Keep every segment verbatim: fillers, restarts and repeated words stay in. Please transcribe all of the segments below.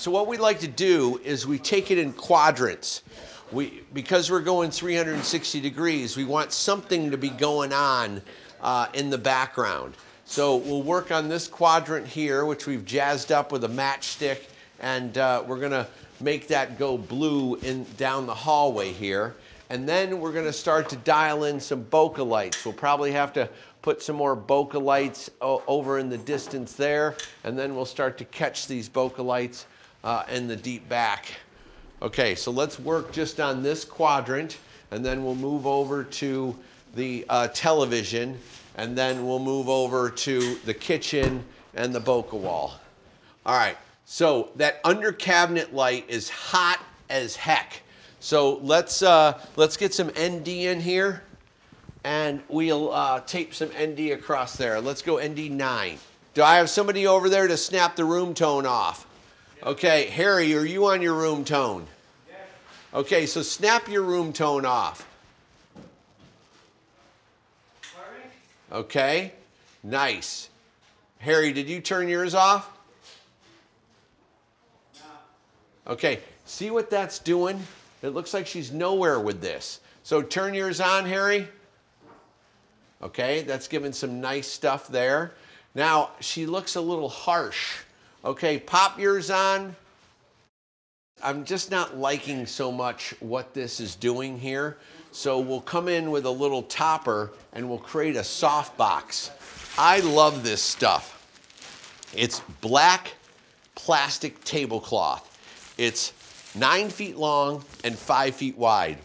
So what we like to do is we take it in quadrants. We, because we're going three hundred sixty degrees, we want something to be going on uh, in the background. So we'll work on this quadrant here, which we've jazzed up with a matchstick, and uh, we're gonna make that go blue in down the hallway here. And then we're gonna start to dial in some bokeh lights. We'll probably have to put some more bokeh lights over in the distance there, and then we'll start to catch these bokeh lights uh, in the deep back. Okay, so let's work just on this quadrant, and then we'll move over to the uh, television, and then we'll move over to the kitchen and the bokeh wall. All right, so that under cabinet light is hot as heck. So let's, uh, let's get some N D in here, and we'll uh, tape some N D across there. Let's go N D nine. Do I have somebody over there to snap the room tone off? Okay, Harry, are you on your room tone? Yes. Okay, so snap your room tone off. Okay, nice. Harry, did you turn yours off? No. Okay, see what that's doing? It looks like she's nowhere with this. So turn yours on, Harry. Okay, that's giving some nice stuff there. Now, she looks a little harsh. Okay, pop yours on. I'm just not liking so much what this is doing here. So we'll come in with a little topper and we'll create a soft box. I love this stuff. It's black plastic tablecloth. It's nine feet long and five feet wide.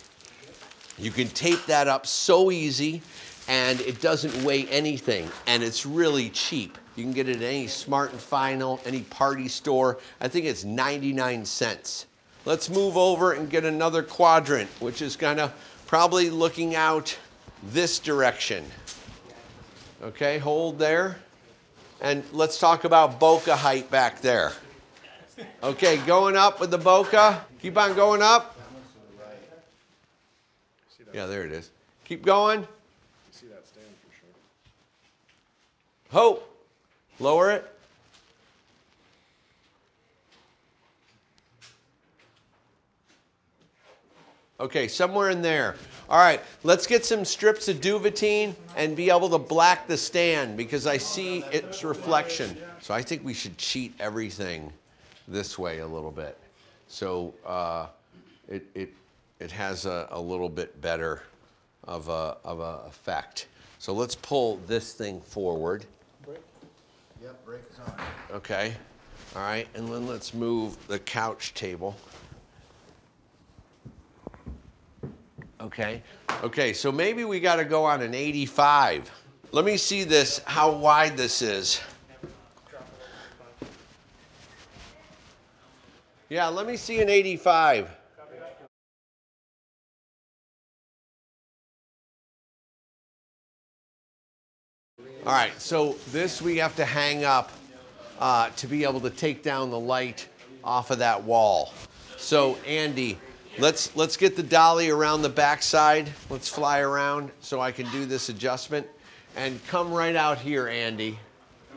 You can tape that up so easy, and it doesn't weigh anything, and it's really cheap. You can get it at any Smart and Final, any party store. I think it's ninety-nine cents. Let's move over and get another quadrant, which is kind of probably looking out this direction. Okay, hold there. And let's talk about bokeh height back there. Okay, going up with the bokeh. Keep on going up. Yeah, there it is. Keep going. See that stand for sure. Ho! Lower it. Okay, somewhere in there. All right, let's get some strips of duvetine and be able to black the stand because I see its reflection. So I think we should cheat everything this way a little bit. So uh, it, it, it has a, a little bit better of a, of a effect. So let's pull this thing forward. Break. Yep, break is on. Okay, all right, and then let's move the couch table. Okay, okay, so maybe we gotta go on an eighty-five. Let me see this, how wide this is. Yeah, let me see an eighty-five. All right, so this we have to hang up uh, to be able to take down the light off of that wall. So Andy, let's, let's get the dolly around the backside. Let's fly around so I can do this adjustment. And come right out here, Andy.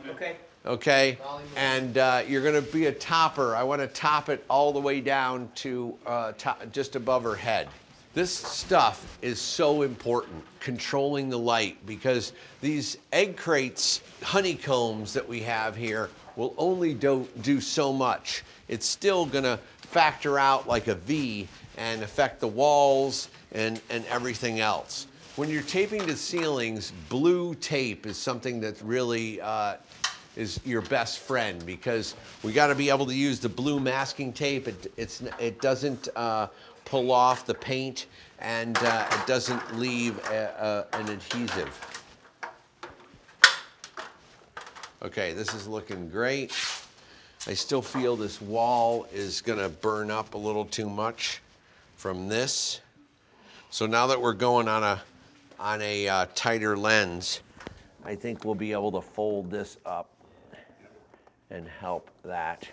Okay. Okay, and uh, you're gonna be a topper. I wanna top it all the way down to uh, top, just above her head. This stuff is so important, controlling the light, because these egg crates, honeycombs that we have here will only do, do so much. It's still gonna factor out like a V and affect the walls and, and everything else. When you're taping to ceilings, blue tape is something that really uh, is your best friend, because we gotta be able to use the blue masking tape. It, it's, it doesn't, uh, pull off the paint, and uh, it doesn't leave a, a, an adhesive. Okay, this is looking great. I still feel this wall is gonna burn up a little too much from this. So now that we're going on a, on a uh, tighter lens, I think we'll be able to fold this up and help that.